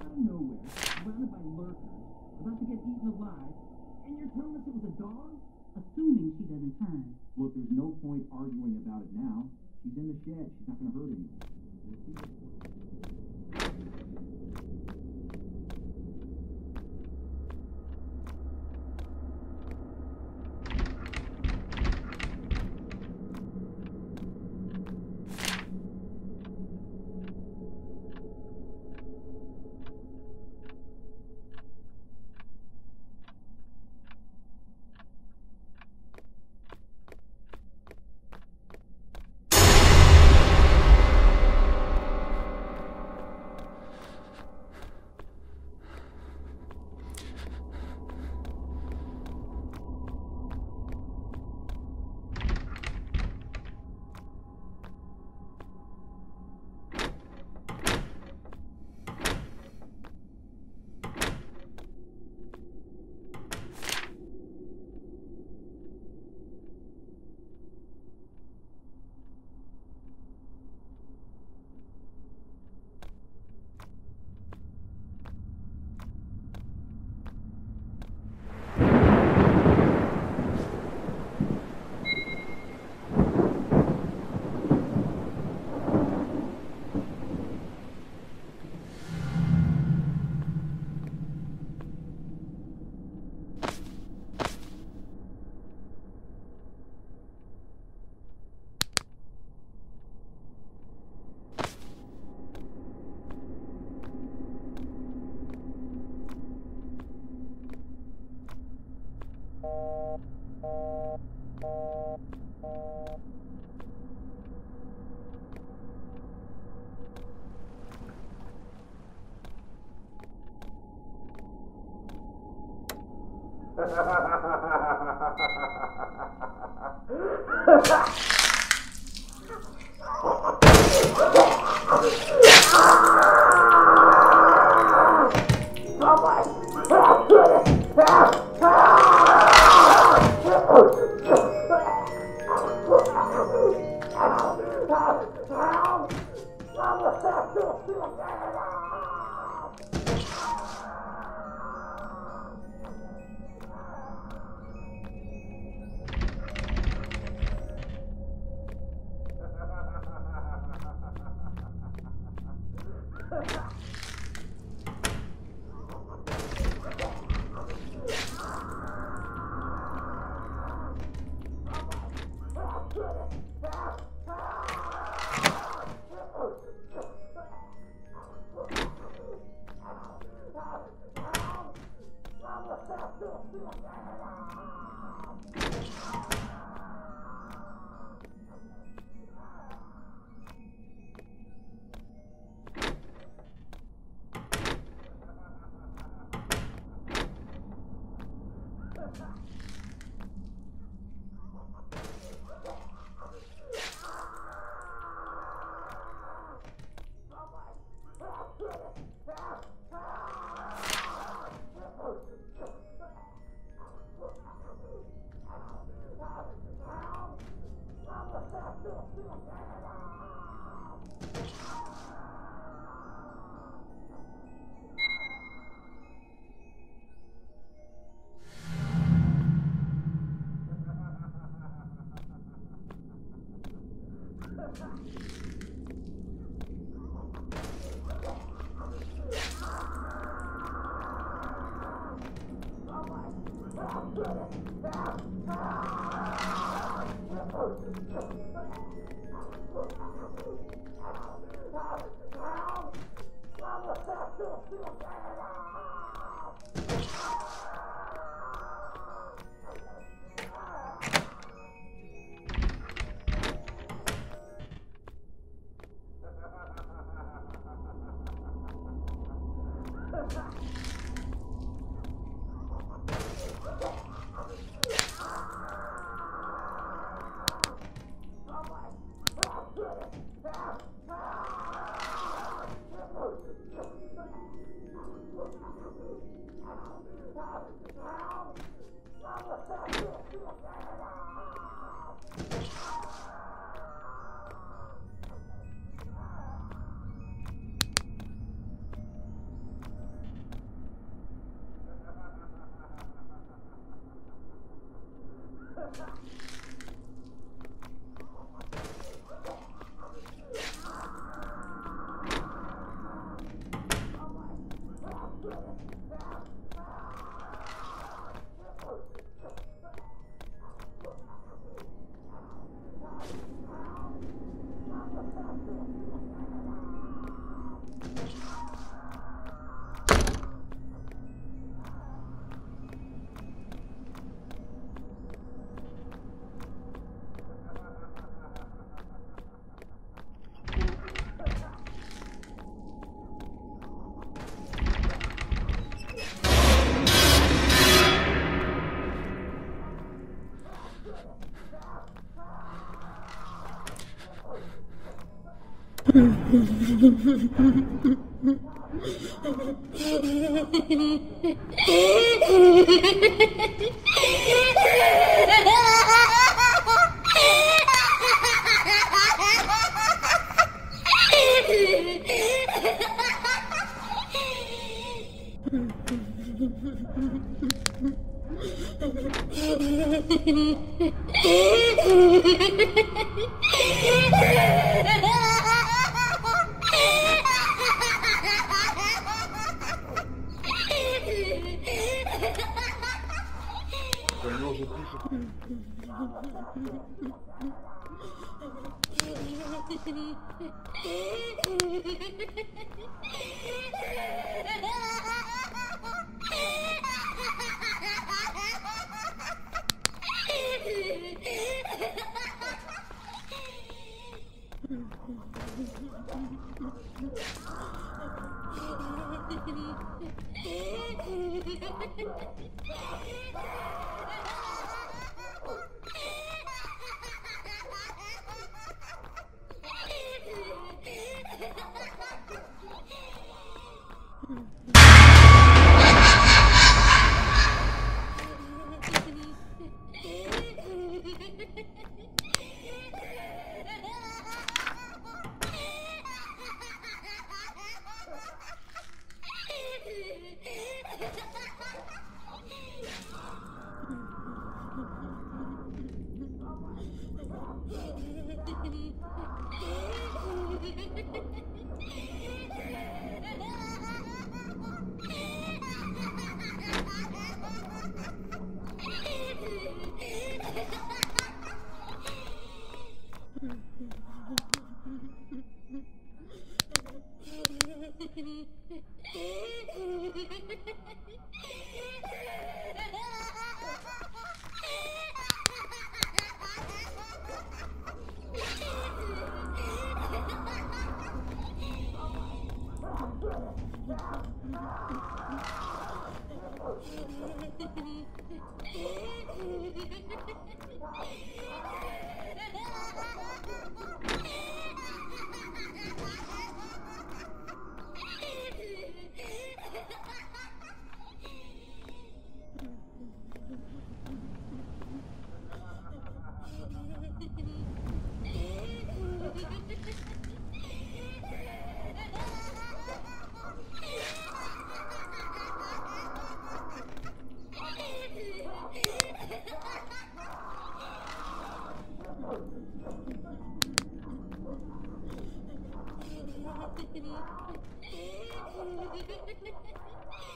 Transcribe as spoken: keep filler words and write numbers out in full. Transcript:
out of nowhere, surrounded by lurkers, about to get eaten alive, and you're telling us it was a dog? Assuming she doesn't turn. Look, there's no point arguing about it now. She's in the shed. She's not going to hurt anyone. What?